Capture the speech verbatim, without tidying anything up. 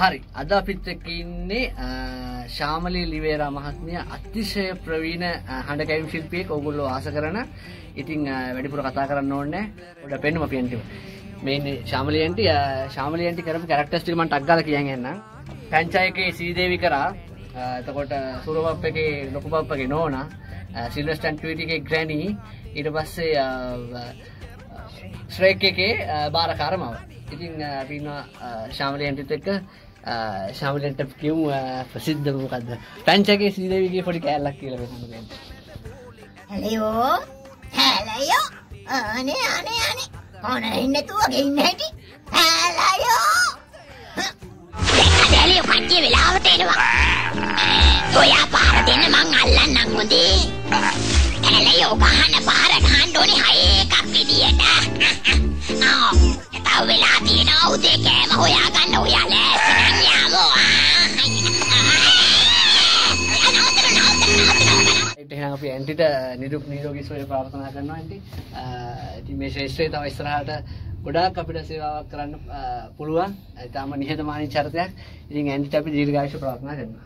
hari ada අපිටකින්නේ Shamali Livera මහත්මිය අතිශය ප්‍රවීණ හඬකැවීම් ශිල්පියෙක්. ඕගොල්ලෝ ආස කරන ඉතින් වැඩිපුර කතා කරන්න ඕනේ නැහැ. පොඩ්ඩක් පෙන්නම අපි ඇන්ටිව. මේ ඉන්නේ ශාමලී ඇන්ටි. ශාමලී ඇන්ටි කරපු කැරක්ටර්ස් ටික මම ටක් ගාලා කියන් යන්නම්. පංචායකේ ශ්‍රීදේවි කරා. එතකොට සූරබප්පගේ ලොකු බප්පගේ නෝනා, සිල්වස්ටන් ට්වීටිගේ ග්‍රැනි, ඊට පස්සේ ශ්‍රේක්කගේ බාරකාරමව. ඉතින් අපි ඉන්නවා ශාමලී ඇන්ටිත් එක්ක. Shyamalee Aunty කියමු ප්‍රසිද්ධ මොකද්ද පංචකේ ශ්‍රීදේවිගේ පොඩි කැලලක් කියලා වෙනවා. හලෝ හලෝ අනේ අනේ අනේ කොනේ ඉන්නේ තුවගේ ඉන්නේ හැටි හලෝ දැලිය කච්චේ වෙලාවට එනවා ඔයා පාර දෙන්න මං අල්ලන්නම් හොඳේ හලෝ ගහන පාර ගහන්න ඕනේ හය එකක් විදියට ආ තව වෙලා තියෙනවා උදේ කෑම හොයාගන්න ඔයාලා අපි ඇන්ටිට නිරුක් නිරෝගී සුවය ප්‍රාර්ථනා කරනවා ඇන්ටි. ඉතින් මේ ශේෂ්ත්‍රයේ තව ඉස්සරහට ගොඩාක් අපිට සේවාවක් කරන්න පුළුවන්. ඉතාලම නිහතමානී චරිතයක්. ඉතින් ඇන්ටිට අපි දීර්ඝායුෂ ප්‍රාර්ථනා කරනවා.